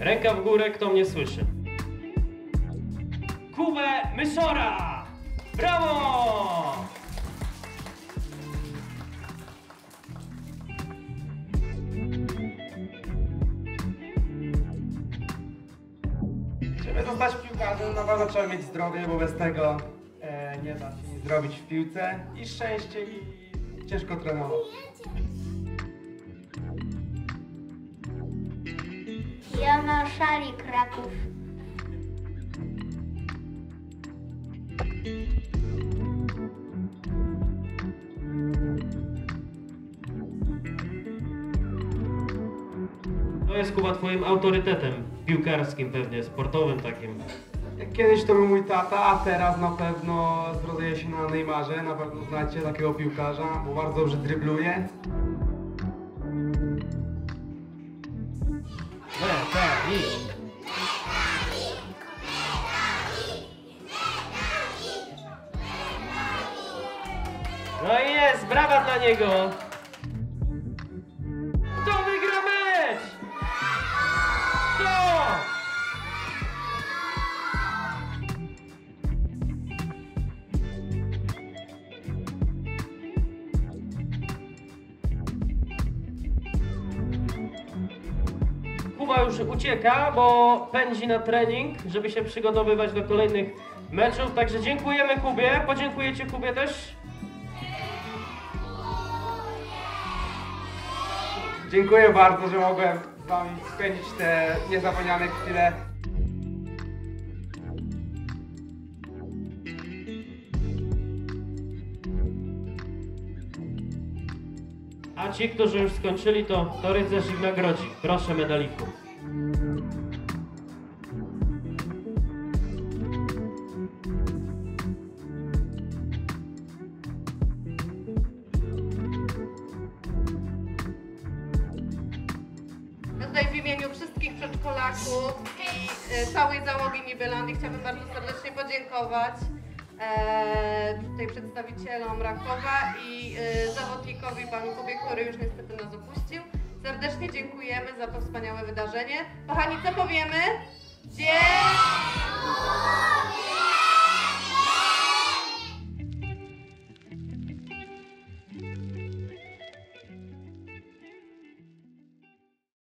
Ręka w górę, kto mnie słyszy. Kubę Myszora! Brawo! Żeby zostać piłkarzem, na pewno trzeba mieć zdrowie, bo bez tego nie da się nic zrobić w piłce. I szczęście, i ciężko trenować. Ja na szali Kraków. To jest, Kuba, twoim autorytetem piłkarskim pewnie, sportowym takim. Kiedyś to był mój tata, a teraz na pewno zrodzę się na Neymarze. Na pewno znacie takiego piłkarza, bo bardzo dobrze drybluje. No i jest, brawa dla niego! Kto wygra mecz? Kto? Kuba już ucieka, bo pędzi na trening, żeby się przygotowywać do kolejnych meczów. Także dziękujemy Kubie. Podziękujecie Kubie też? Dziękuję bardzo, że mogłem z wami spędzić te niezapomniane chwile. A ci, którzy już skończyli, to rycerz ich nagrodzi. Proszę, medaliku. Tutaj w imieniu wszystkich przedszkolaków i całej załogi Nibylandii chciałabym bardzo serdecznie podziękować tutaj przedstawicielom Rakowa i zawodnikowi panu Kubie, który już niestety nas opuścił. Serdecznie dziękujemy za to wspaniałe wydarzenie. Kochani, co powiemy? Dziękuję!